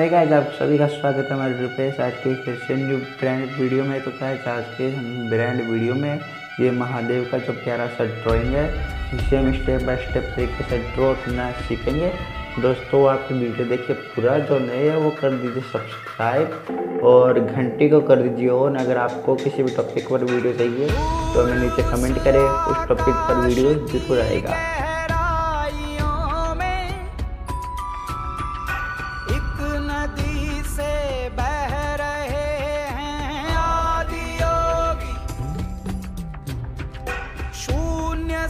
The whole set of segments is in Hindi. है गाइस, आप सभी का स्वागत है हमारे ट्रिप पे आज के फिर से न्यू ब्रांड वीडियो में। तो गाइस आज के हम ब्रांड वीडियो में ये महादेव का जो प्यारा सा ड्राइंग है इसे हम स्टेप बाय स्टेप तरीके से ड्रॉ करना सीखेंगे। दोस्तों आपकी वीडियो देखिए पूरा, जो नए है वो कर दीजिए सब्सक्राइब और घंटी को कर दीजिए ऑन। अगर आपको किसी भी टॉपिक पर वीडियो चाहिए तो हमें नीचे कमेंट करें, उस टॉपिक पर वीडियो जरूर आएगा।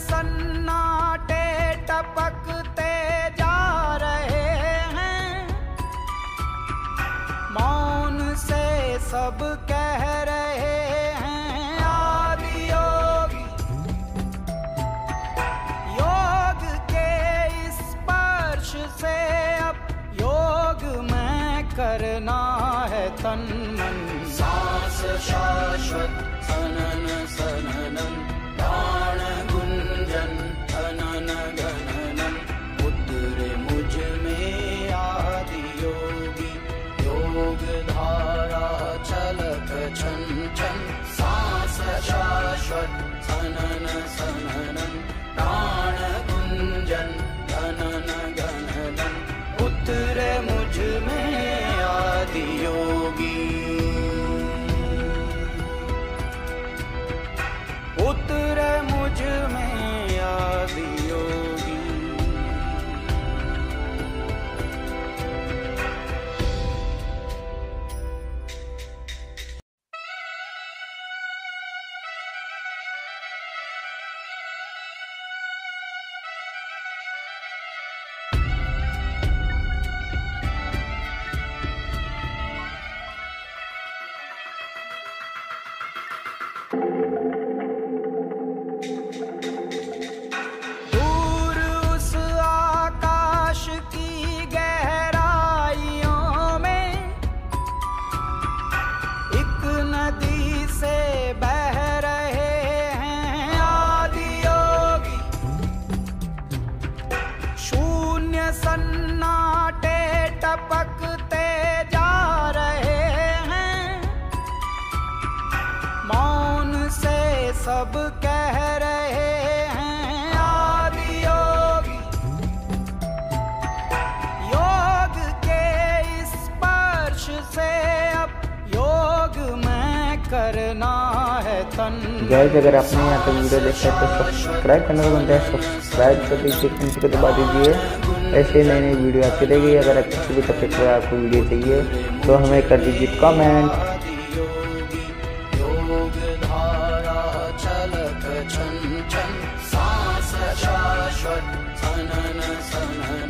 सन्नाटे टपकते जा रहे हैं, मौन से सब कह रहे हैं आदियोगी। योग के स्पर्श से अब योग में करना है तन मन। सांस शाश्वत सनन सननम सनन सननम प्राण गुंजन गनन गननम उतरे मुझ में आदि योगी। उतरे मुझ में आदि योगी। दूर उस आकाश की गहराइयों में एक नदी से बह रहे हैं आदियोगी। शून्य सन्नाटे टपकते जा रहे हैं, मौन से सब कह रहे हैं आदियोगी। योग के स्पर्श से अब योग में करना है तन। गाइस अगर आपने यहाँ पे वीडियो देखा है तो सब्सक्राइब करना बनता है, सब्सक्राइब कर दीजिए, घंटी को दबा दीजिए। ऐसे नई नई वीडियो आती रहेगी। अगर किसी भी टॉपिक पर आपको वीडियो चाहिए तो हमें कर दीजिए कमेंट। छन छन सांस शाश्वत सनन सनन।